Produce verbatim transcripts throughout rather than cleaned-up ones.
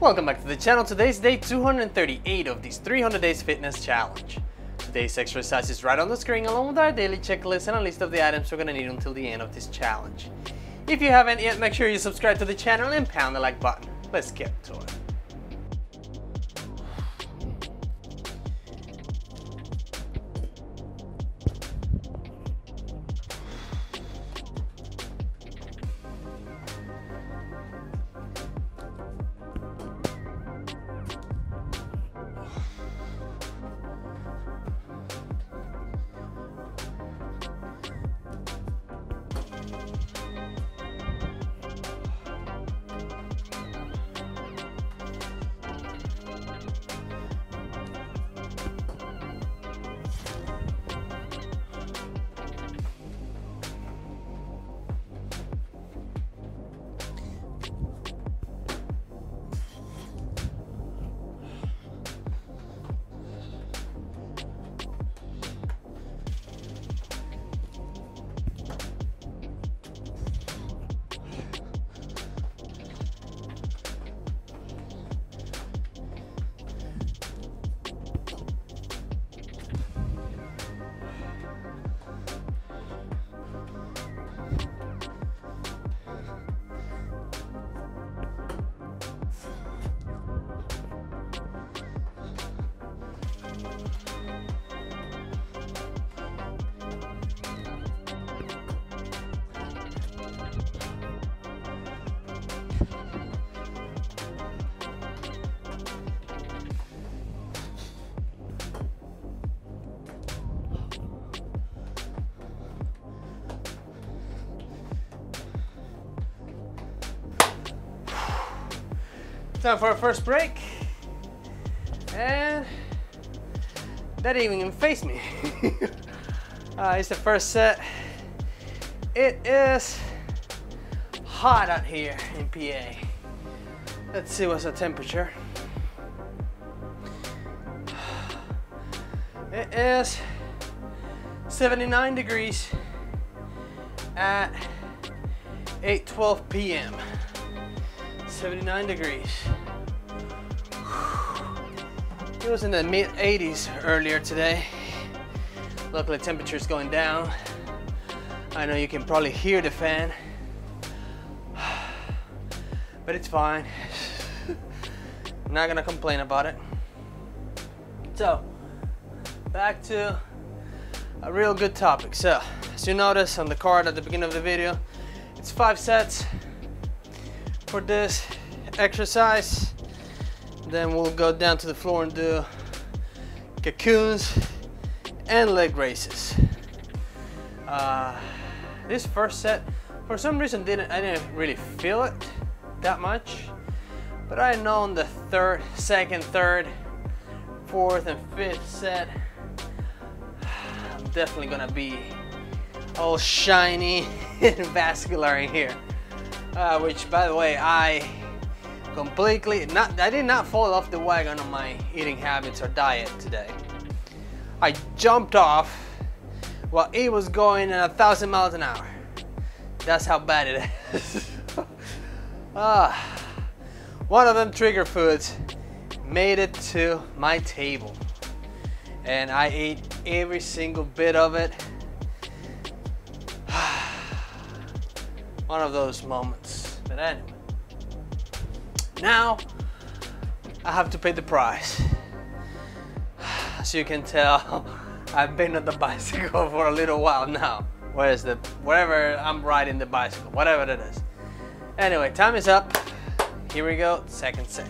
Welcome back to the channel. Today's day two hundred thirty-eight of this three hundred days fitness challenge. Today's exercise is right on the screen along with our daily checklist and a list of the items we're gonna need until the end of this challenge. If you haven't yet, make sure you subscribe to the channel and pound the like button. Let's get to it. Time for our first break, and that didn't even face me. uh, it's the first set. It is hot out here in P A. Let's see what's the temperature. It is seventy-nine degrees at eight twelve p m seventy-nine degrees. It was in the mid eighties earlier today. Luckily, temperature's going down. I know you can probably hear the fan, but it's fine. I'm not gonna complain about it. So, back to a real good topic. So, as you notice on the card at the beginning of the video, it's five sets for this exercise. Then we'll go down to the floor and do cocoons and leg raises. Uh, this first set, for some reason, didn't I didn't really feel it that much, but I know on the third, second, third, fourth, and fifth set, I'm definitely gonna be all shiny and vascular in here. Uh, which, by the way, I completely not I did not fall off the wagon on my eating habits or diet today. I jumped off while it was going at a thousand miles an hour. That's how bad it is. uh, one of them trigger foods made it to my table, and I ate every single bit of it. One of those moments, but anyway. Now, I have to pay the price. As you can tell, I've been on the bicycle for a little while now. Where's the, wherever I'm riding the bicycle, whatever that is. Anyway, time is up. Here we go, second set.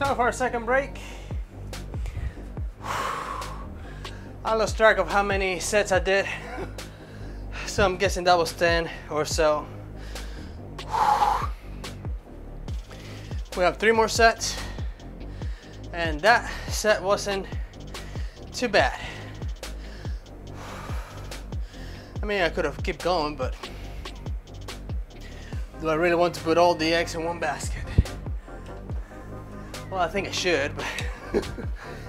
Time for our second break. I lost track of how many sets I did, so I'm guessing that was ten or so. We have three more sets, and that set wasn't too bad. I mean, I could have kept going, but do I really want to put all the eggs in one basket? Well, I think I should, but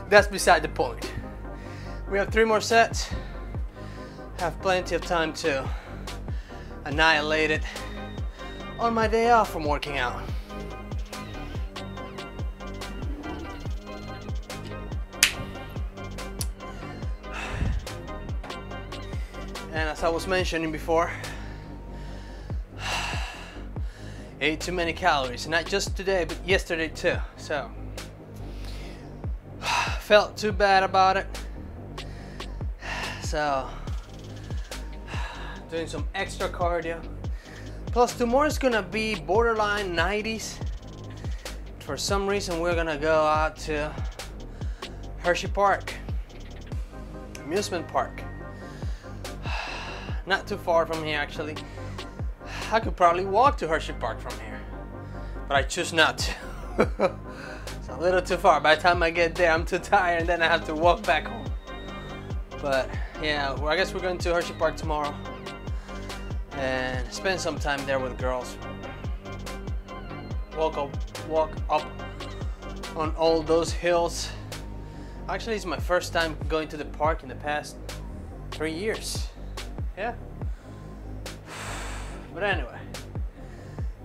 that's beside the point. We have three more sets. Have plenty of time to annihilate it on my day off from working out. And as I was mentioning before, ate too many calories, not just today, but yesterday too. So, felt too bad about it. So, doing some extra cardio. Plus tomorrow's gonna be borderline nineties. For some reason we're gonna go out to Hershey Park, amusement park. Not too far from here actually. I could probably walk to Hershey Park from here, but I choose not to. It's a little too far. By the time I get there, I'm too tired and then I have to walk back home. But yeah, well, I guess we're going to Hershey Park tomorrow and spend some time there with the girls. Walk up, walk up on all those hills. Actually, it's my first time going to the park in the past three years. Yeah. But anyway,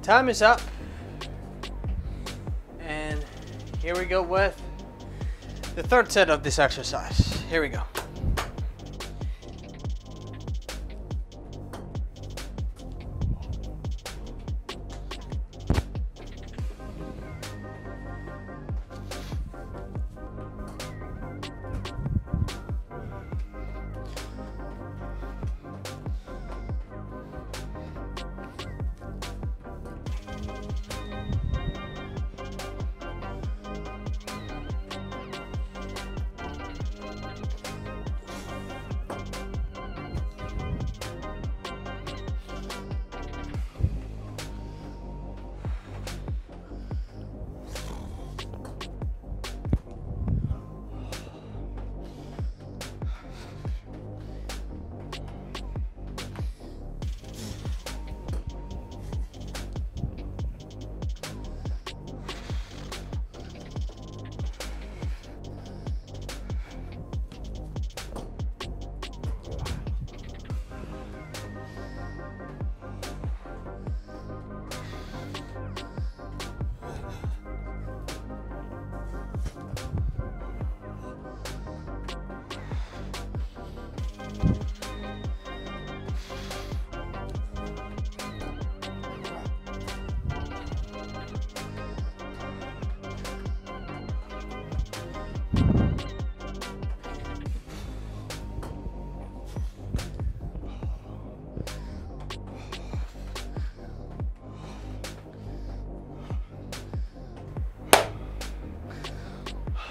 time is up, and here we go with the third set of this exercise. Here we go.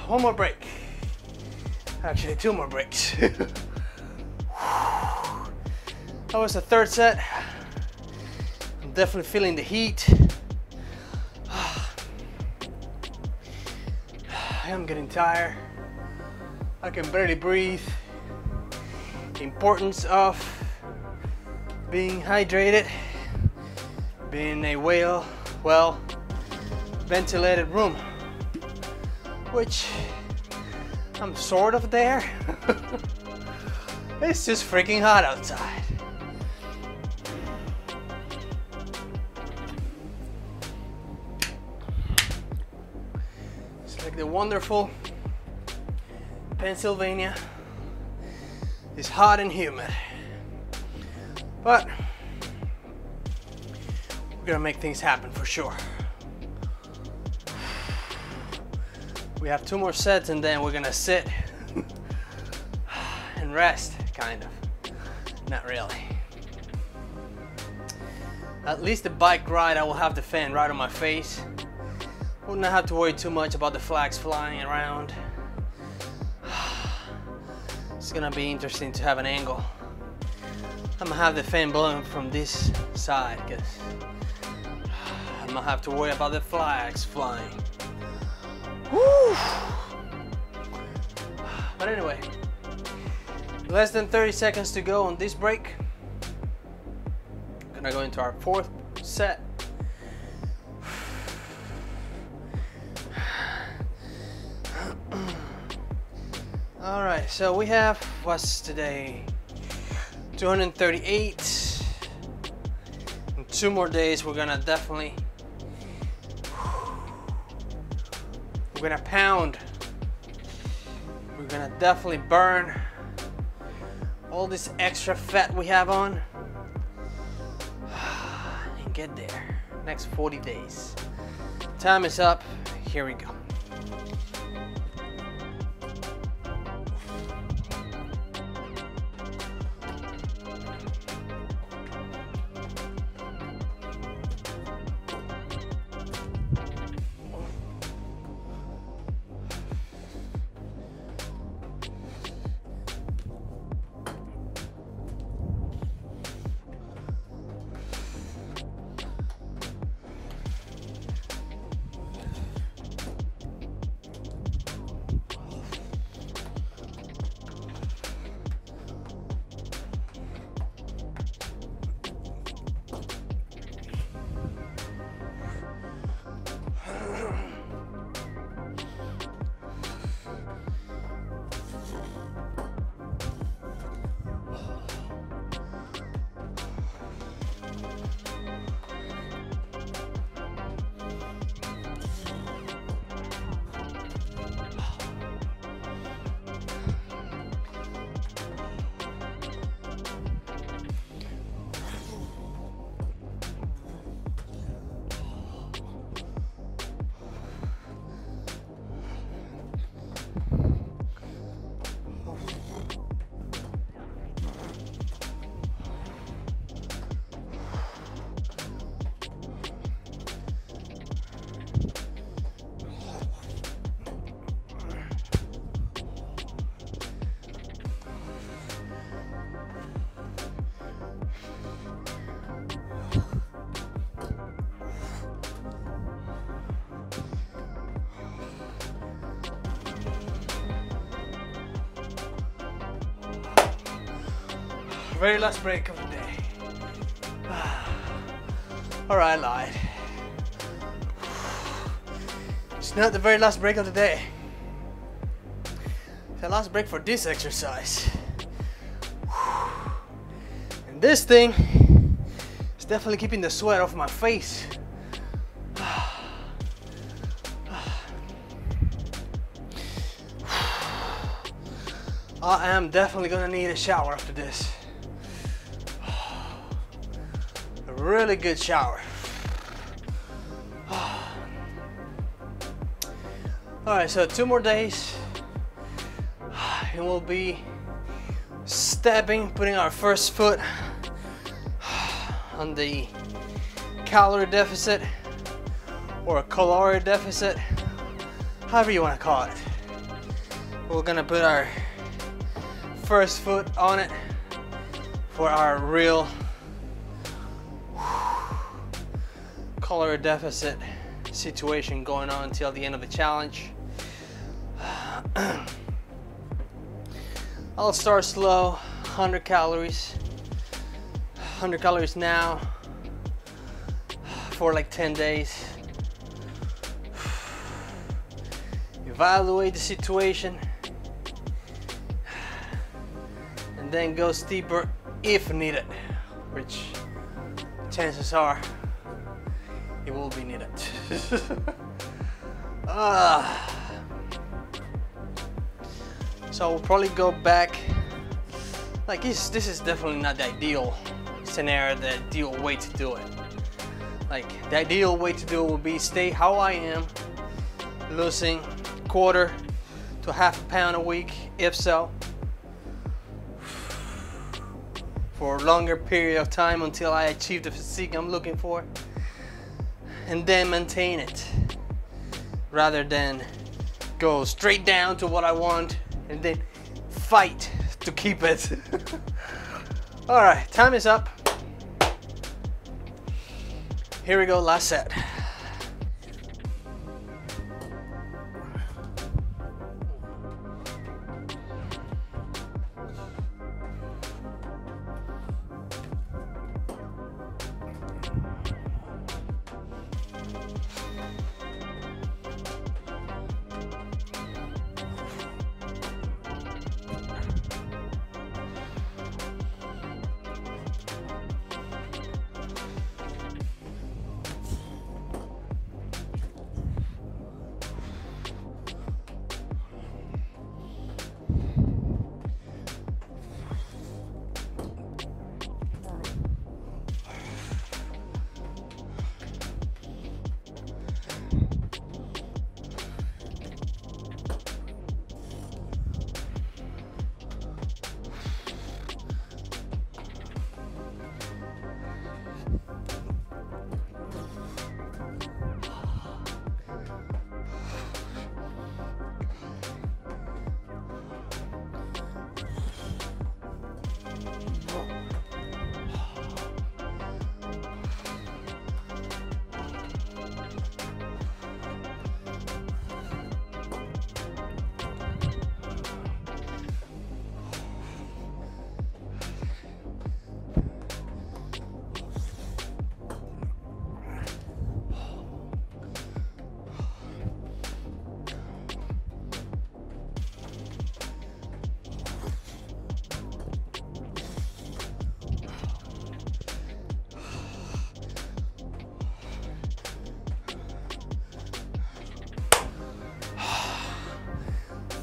One more break. Actually, two more breaks. That was the third set. I'm definitely feeling the heat. I am getting tired. I can barely breathe. The importance of being hydrated, being in a well, well ventilated room, which I'm sort of there. It's just freaking hot outside. It's like the wonderful Pennsylvania. It's hot and humid, but we're gonna make things happen for sure. We have two more sets and then we're gonna sit and rest, kind of. Not really. At least the bike ride, I will have the fan right on my face, Wouldn't have to worry too much about the flags flying around. It's gonna be interesting to have an angle. I'm gonna have the fan blowing from this side because I'm gonna have to worry about the flags flying. Woo! But anyway, less than thirty seconds to go on this break. We're gonna go into our fourth set. All right, so we have, what's today? two hundred thirty-eight. In two more days, we're gonna definitely, we're gonna pound. We're gonna definitely burn all this extra fat we have on and get there. Next forty days. Time is up, here we go. Very last break of the day. All right, I lied. It's not the very last break of the day. It's the last break for this exercise. And this thing is definitely keeping the sweat off my face. I am definitely gonna need a shower after this. Really good shower. All right, so two more days and we'll be stepping, putting our first foot on the calorie deficit or calorie deficit, however you want to call it. We're gonna put our first foot on it for our real calorie deficit situation going on until the end of the challenge. I'll start slow, one hundred calories. one hundred calories now for like ten days. Evaluate the situation and then go steeper if needed, which chances are it will be needed. uh, so we'll probably go back. Like this, this is definitely not the ideal scenario, the ideal way to do it. Like the ideal way to do it will be stay how I am, losing a quarter to half a pound a week, if so, for a longer period of time until I achieve the physique I'm looking for. And then maintain it. rather than go straight down to what I want and then fight to keep it. All right, time is up. Here we go, last set.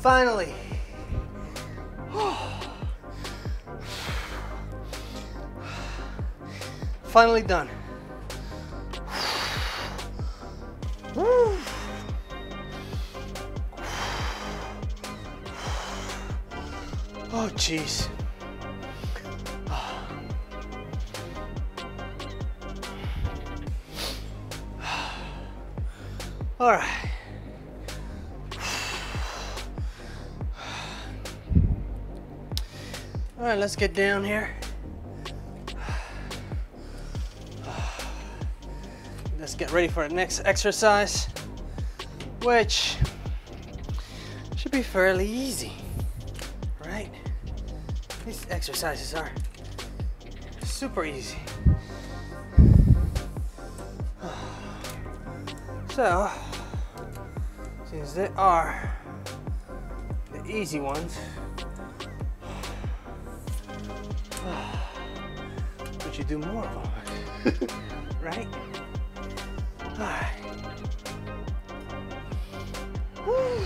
Finally. Finally done. Woo. Oh, jeez. All right. All right, let's get down here. Let's get ready for the next exercise, which should be fairly easy, right? These exercises are super easy. So, since they are the easy ones, but you do more of them, right? All right. Woo.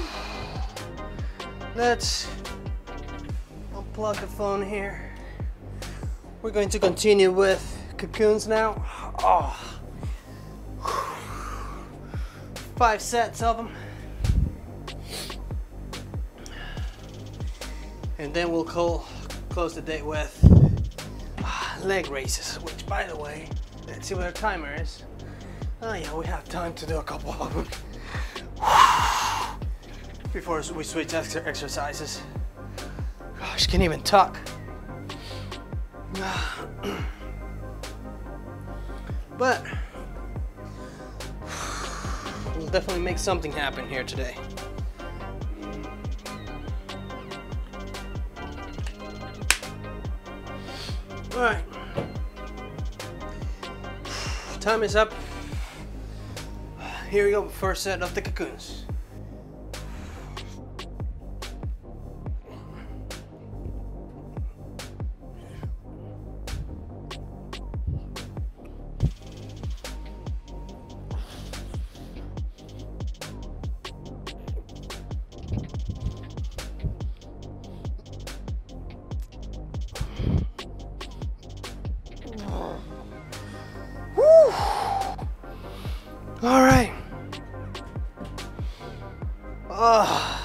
Let's unplug the phone here. We're going to continue with cocoons now. Oh. Five sets of them. And then we'll call, close the day with leg raises, which, by the way, let's see what our timer is. Oh yeah, we have time to do a couple of them before we switch exercises. Gosh, can't even talk. But we'll definitely make something happen here today. All right. Time is up. Here we go, first set of the cocoons. All right. Oh.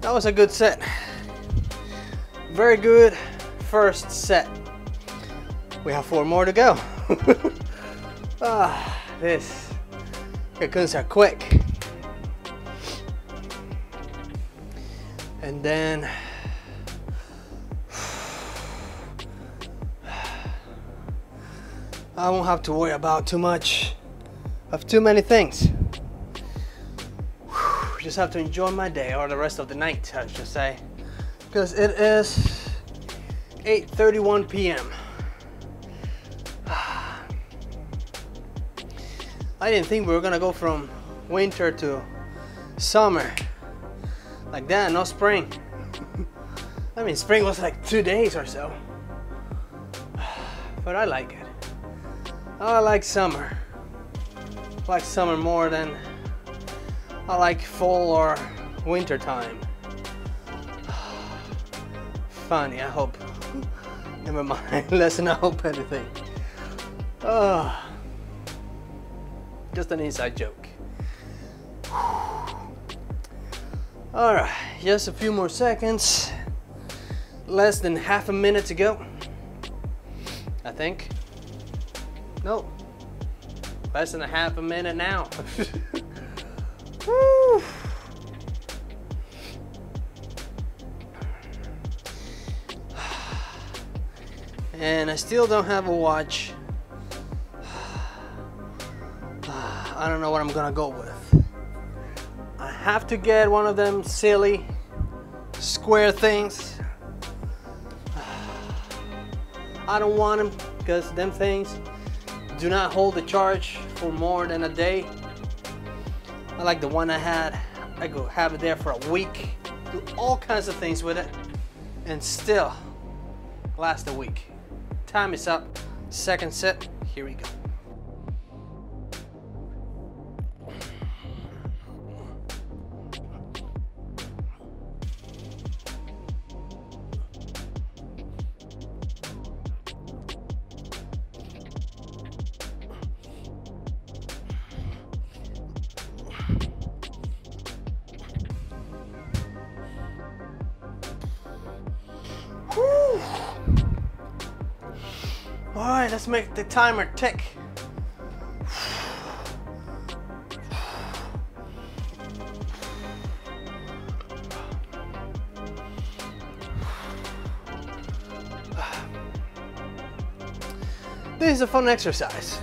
That was a good set. Very good first set. We have four more to go. Ah. this. Cocoons are quick. And then I won't have to worry about too much of too many things. Just have to enjoy my day, or the rest of the night, I should say, because it is eight thirty-one p m I didn't think we were gonna go from winter to summer like that. No spring. I mean, spring was like two days or so, but I like it. I like summer. I like summer more than I like fall or winter time. Funny, I hope. Never mind. Listen, I hope anything. Oh. Just an inside joke. Alright, just a few more seconds. Less than half a minute to go, I think. No. Less than a half a minute now. Woo. And I still don't have a watch. I don't know what I'm gonna go with. I have to get one of them silly square things. I don't want them because them things do not hold the charge for more than a day. I like the one I had. I could have it there for a week, do all kinds of things with it, and still last a week. Time is up. Second set. Here we go. Alright, let's make the timer tick. This is a fun exercise.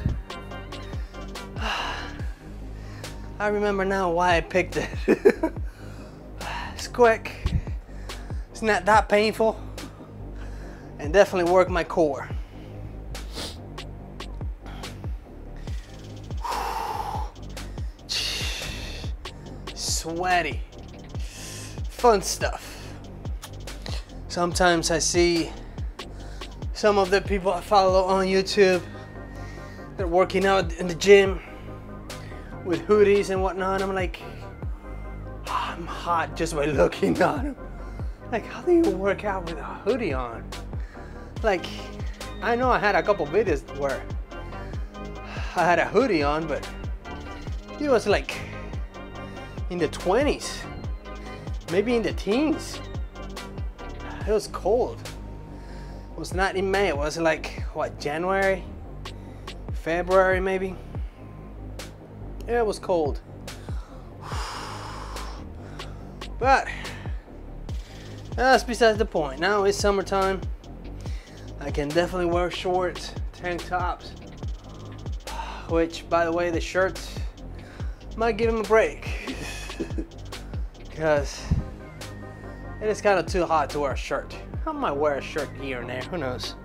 I remember now why I picked it. It's quick, it's not that painful, and definitely work my core. Sweaty, fun stuff. Sometimes I see some of the people I follow on YouTube, they're working out in the gym with hoodies and whatnot. I'm like, oh, I'm hot just by looking at them. Like, how do you work out with a hoodie on? Like, I know I had a couple videos where I had a hoodie on, but it was like in the twenties, maybe in the teens. It was cold. It was not in May, it was like, what, January? February maybe? Yeah, it was cold. But that's besides the point. Now it's summertime. I can definitely wear shorts, tank tops, which, by the way, the shirts might give them a break. Because it is kind of too hot to wear a shirt. I might wear a shirt here and there, who knows.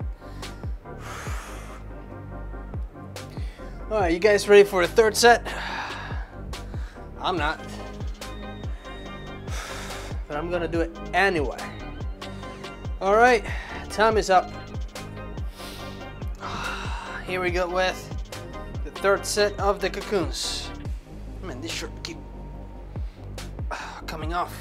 All right, you guys ready for a third set? I'm not, but I'm gonna do it anyway. All right, time is up. Here we go with the third set of the cocoons. Man, this shirt keep coming off.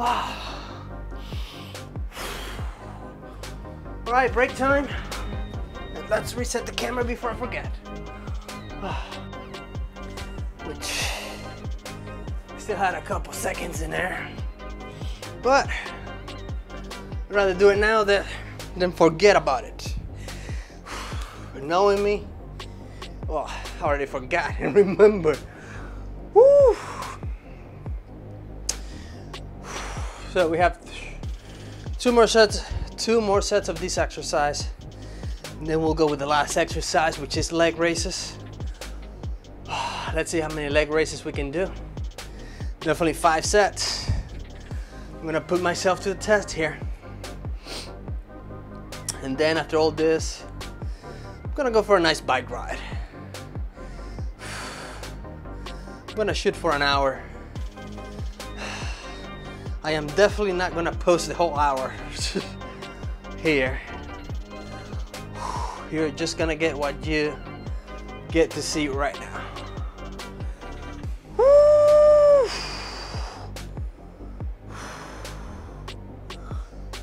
All right, break time. And let's reset the camera before I forget. Which still had a couple seconds in there, but I'd rather do it now than, than forget about it. Knowing me, well, I already forgot and remembered. Woo. So we have two more sets, two more sets of this exercise. And then we'll go with the last exercise, which is leg raises. Let's see how many leg raises we can do. Definitely five sets. I'm gonna put myself to the test here. And then after all this, I'm gonna go for a nice bike ride. I'm gonna shoot for an hour. I am definitely not gonna post the whole hour here. You're just gonna get what you get to see right now.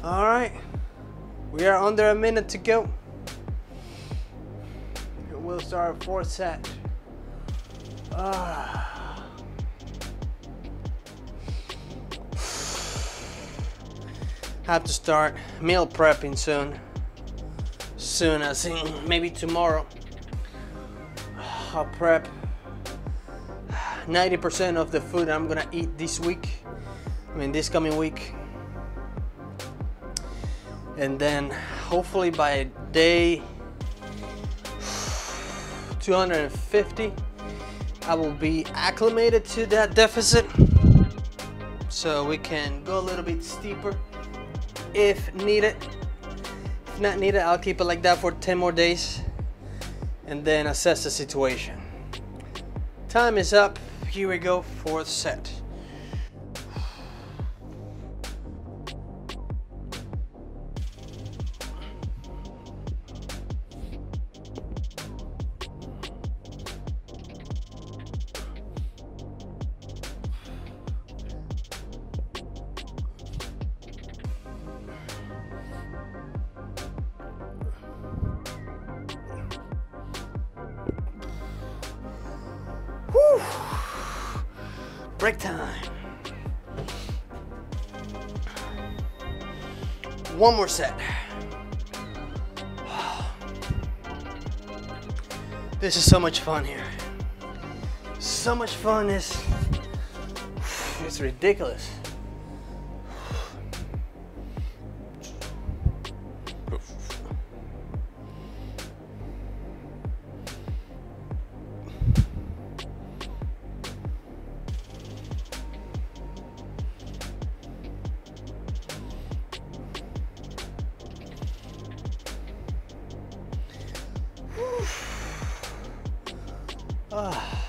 All right, we are under a minute to go. We'll start our fourth set. Uh. Have to start meal prepping soon. Soon, as in maybe tomorrow. I'll prep ninety percent of the food I'm gonna eat this week. I mean, this coming week. And then hopefully by day two hundred fifty, I will be acclimated to that deficit, so we can go a little bit steeper if needed. If not needed, I'll keep it like that for ten more days and then assess the situation. Time is up. Here we go, fourth set. Break time. One more set. This is so much fun here. So much fun, is it's ridiculous. Oh.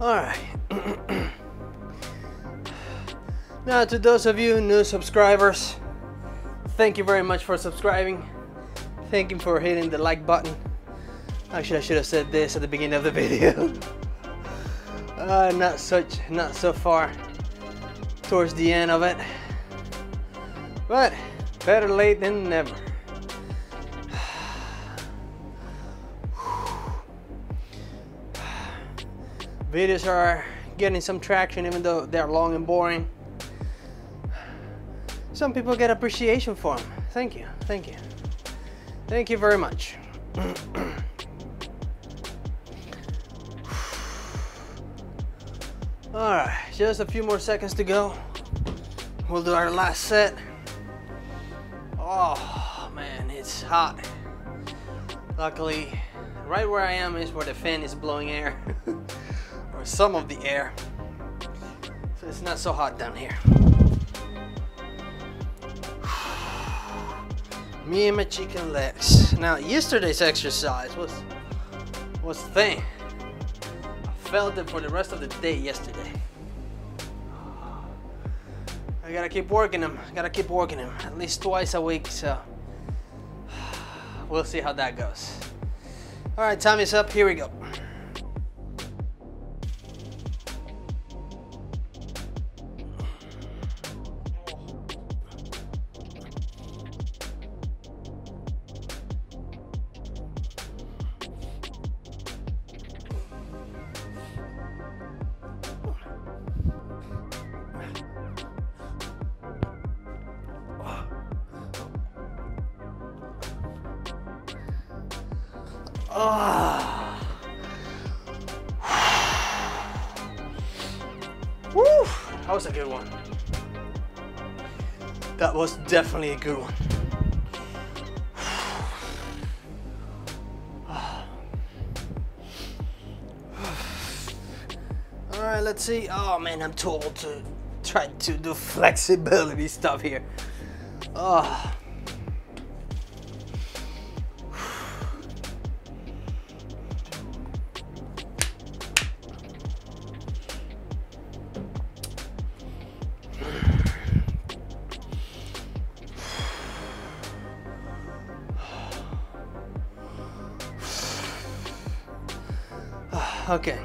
All right. Now, to those of you new subscribers, thank you very much for subscribing. Thank you for hitting the like button. Actually, I should have said this at the beginning of the video. uh, not such, not so far towards the end of it, but better late than never. Videos are getting some traction, even though they're long and boring. Some people get appreciation for them. Thank you, thank you. Thank you very much. All right, just a few more seconds to go. We'll do our last set. Oh man, it's hot. Luckily, right where I am is where the fan is blowing air. Some of the air, so it's not so hot down here. Me and my chicken legs. Now, yesterday's exercise was was thing. I felt it for the rest of the day yesterday. I gotta keep working them. I gotta keep working them at least twice a week. So we'll see how that goes. All right, time is up. Here we go. Ah. Woo, that was a good one. That was definitely a good one. Alright, let's see. Oh man, I'm too old to try to do flexibility stuff here. Oh. Okay.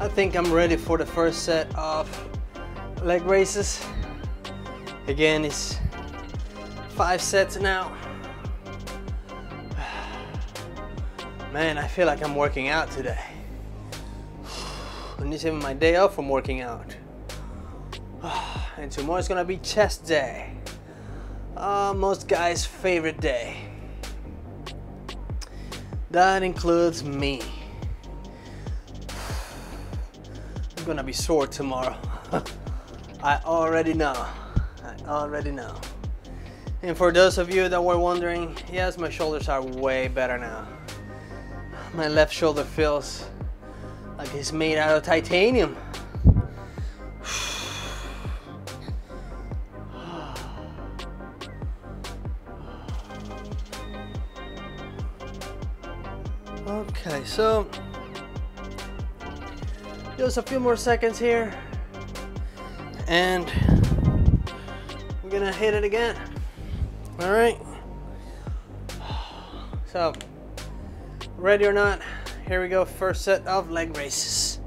I think I'm ready for the first set of leg raises. Again, it's five sets now. Man, I feel like I'm working out today. And this is even my day off from working out. And tomorrow's gonna be chest day. Uh, most guys' favorite day. That includes me. I'm gonna be sore tomorrow. I already know. I already know. And for those of you that were wondering, yes, my shoulders are way better now. My left shoulder feels like it's made out of titanium. Okay, so just a few more seconds here and we're gonna hit it again. All right, so ready or not, here we go. First set of leg raises.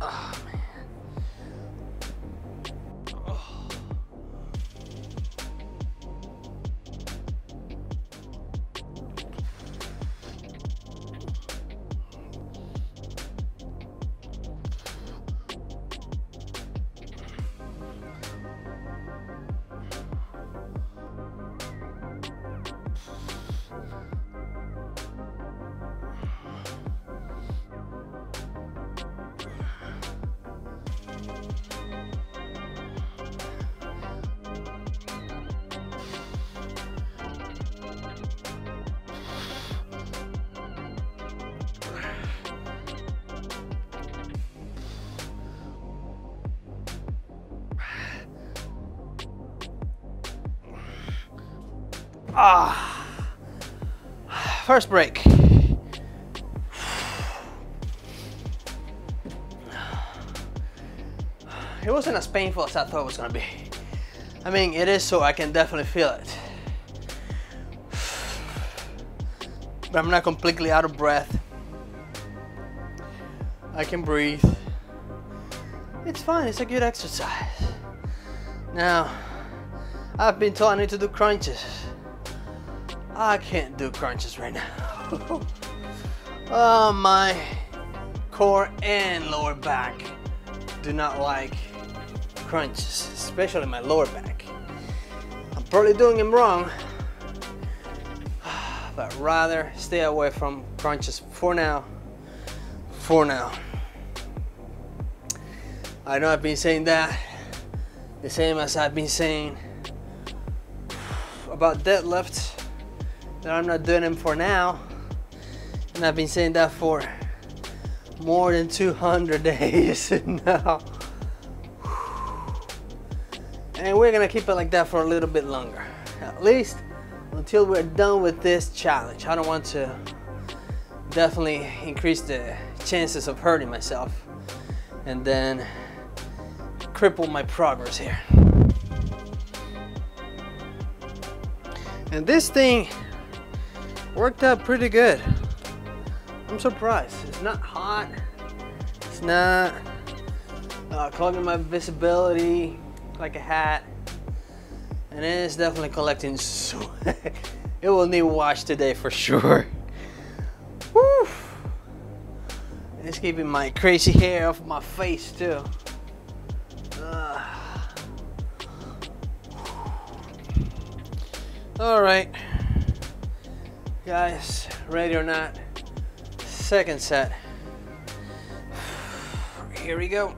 Oh, man. Oh. Ah, first break. It wasn't as painful as I thought it was gonna be. I mean, it is, so I can definitely feel it. But I'm not completely out of breath. I can breathe. It's fine, it's a good exercise. Now, I've been told I need to do crunches. I can't do crunches right now. Oh, my core and lower back do not like crunches, especially my lower back. I'm probably doing them wrong, but rather stay away from crunches for now. For now. I know I've been saying that, the same as I've been saying about deadlifts. That I'm not doing them for now, and I've been saying that for more than two hundred days now, and we're gonna keep it like that for a little bit longer, at least until we're done with this challenge. I don't want to definitely increase the chances of hurting myself and then cripple my progress here. And this thing worked out pretty good. I'm surprised. It's not hot. It's not uh, clogging my visibility like a hat. And it is definitely collecting sweat. It will need wash today for sure. Woo! It's keeping my crazy hair off my face too. Uh. All right, guys, ready or not, second set. Here we go.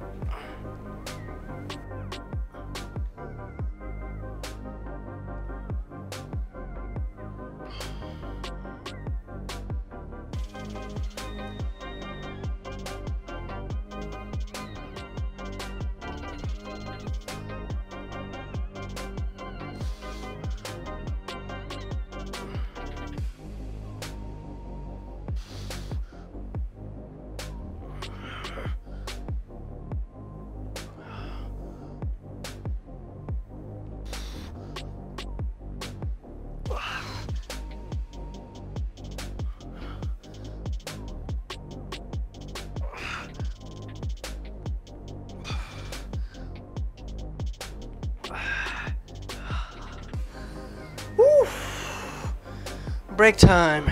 Break time.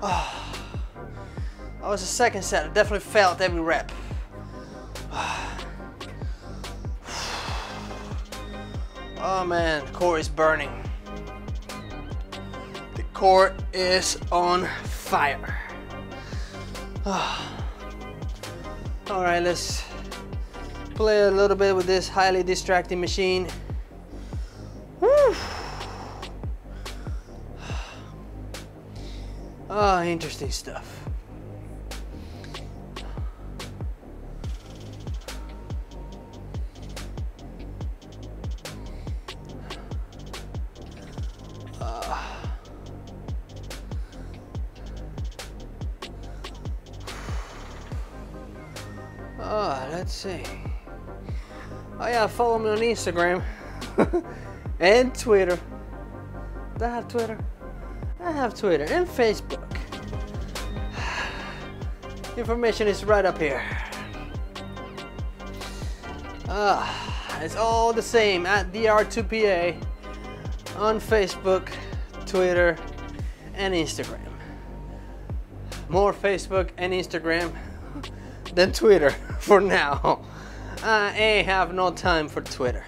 Oh, that was the second set. I definitely failed every rep. Oh man, the core is burning. The core is on fire. Oh. All right, let's play a little bit with this highly distracting machine. Ah, oh, interesting stuff. Ah, uh, oh, let's see. Oh yeah, follow me on Instagram and Twitter. Do I have Twitter? I have Twitter and Facebook. Information is right up here. Ah, it's all the same at D R two P A on Facebook, Twitter, and Instagram. More Facebook and Instagram than Twitter for now. I ain't have no time for Twitter.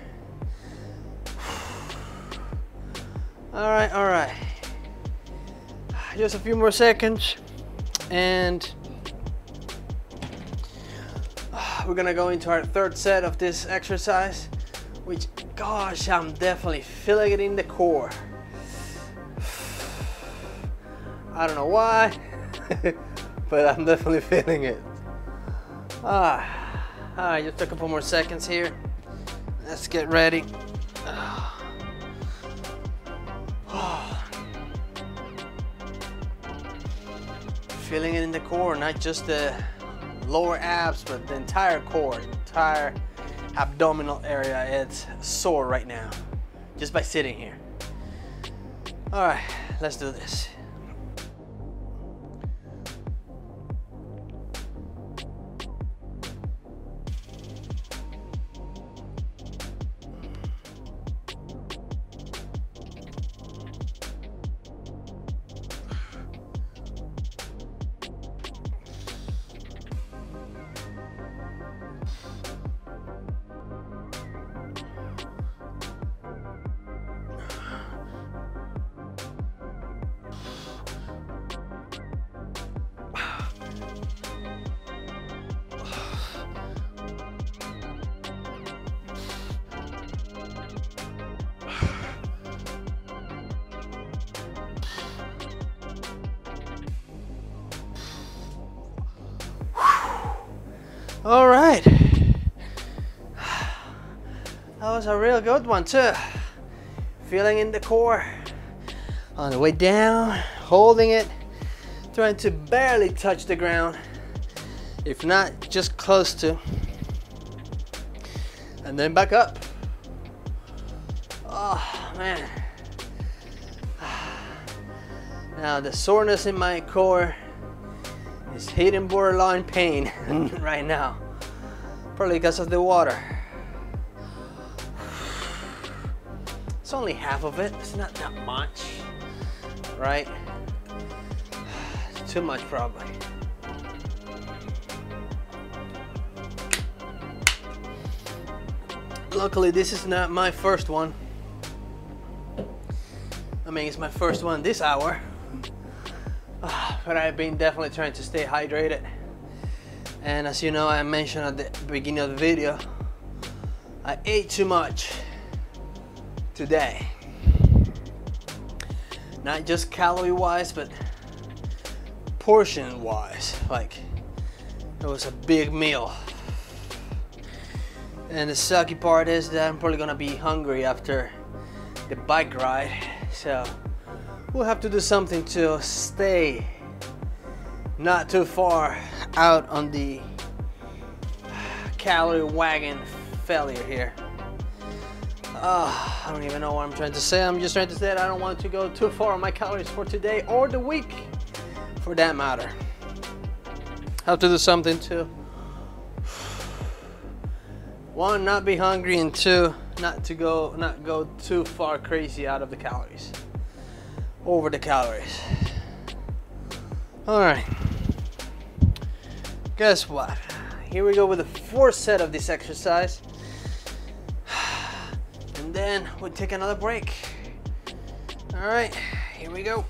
All right, all right. Just a few more seconds and we're gonna go into our third set of this exercise, which, gosh, I'm definitely feeling it in the core. I don't know why, but I'm definitely feeling it. Ah, all right, just a couple more seconds here. Let's get ready. Feeling it in the core, not just the lower abs, but the entire core, entire abdominal area. It's sore right now just by sitting here. All right, let's do this. All right, that was a real good one too. Feeling in the core on the way down, holding it, trying to barely touch the ground, if not just close to, and then back up. Oh man, now the soreness in my core, it's hitting borderline pain right now, probably because of the water. It's only half of it, it's not that much, right? It's too much probably. Luckily this is not my first one. I mean, it's my first one this hour, but I've been definitely trying to stay hydrated. And as you know, I mentioned at the beginning of the video, I ate too much today. Not just calorie wise, but portion wise. Like, it was a big meal. And the sucky part is that I'm probably gonna be hungry after the bike ride. So we'll have to do something to stay not too far out on the calorie wagon failure here. Oh, I don't even know what I'm trying to say. I'm just trying to say that I don't want to go too far on my calories for today or the week for that matter. Have to do something to, one, not be hungry, and two, not to go not go too far crazy out of the calories, over the calories. All right, guess what? Here we go with the fourth set of this exercise. And then we'll take another break. All right, here we go.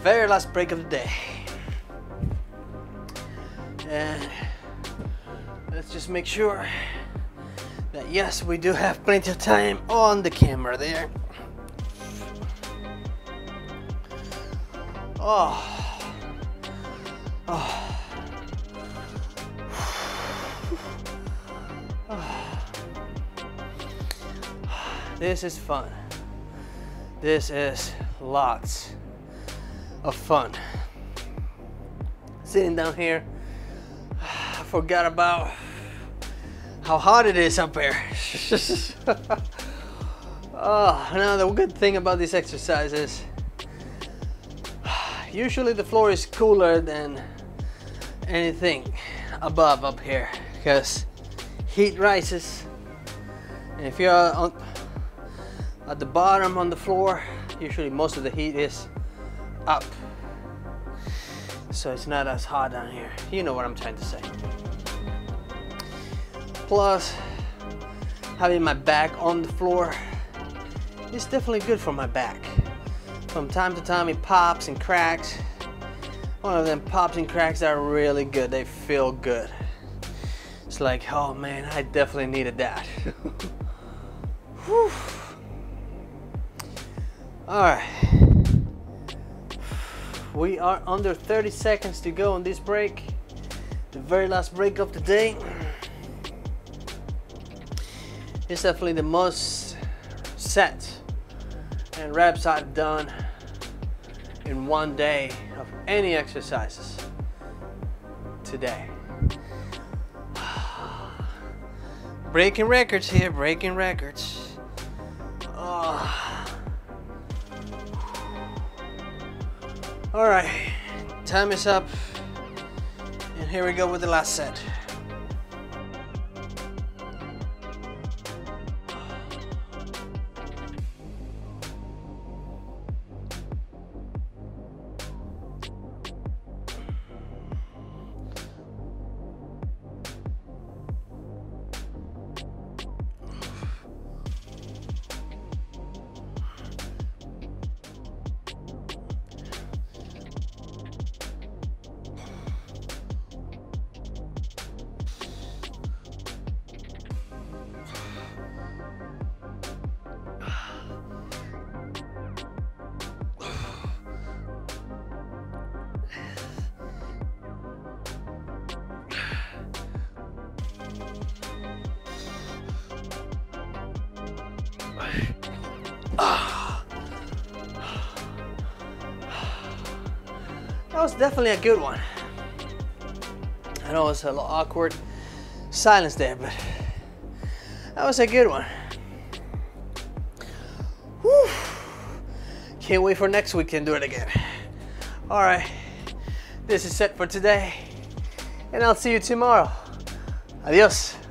Very last break of the day, and let's just make sure that yes, we do have plenty of time on the camera there. Oh, oh. Oh. This is fun. This is lots of fun. Sitting down here, I forgot about how hot it is up here. Oh, now the good thing about this exercise is usually the floor is cooler than anything above up here because heat rises, and if you're on, at the bottom on the floor, usually most of the heat is up, so it's not as hot down here. You know what I'm trying to say. Plus, having my back on the floor is definitely good for my back. From time to time it pops and cracks. One of them pops and cracks are really good. They feel good. It's like, oh man, I definitely needed that. Whew. All right. We are under thirty seconds to go on this break, the very last break of the day. It's definitely the most sets and reps I've done in one day of any exercises today. Breaking records here, breaking records. Oh. All right, time is up, and here we go with the last set. That was definitely a good one. I know it's a little awkward silence there, but that was a good one. Whew. Can't wait for next week to do it again. All right, this is it for today, and I'll see you tomorrow. Adios.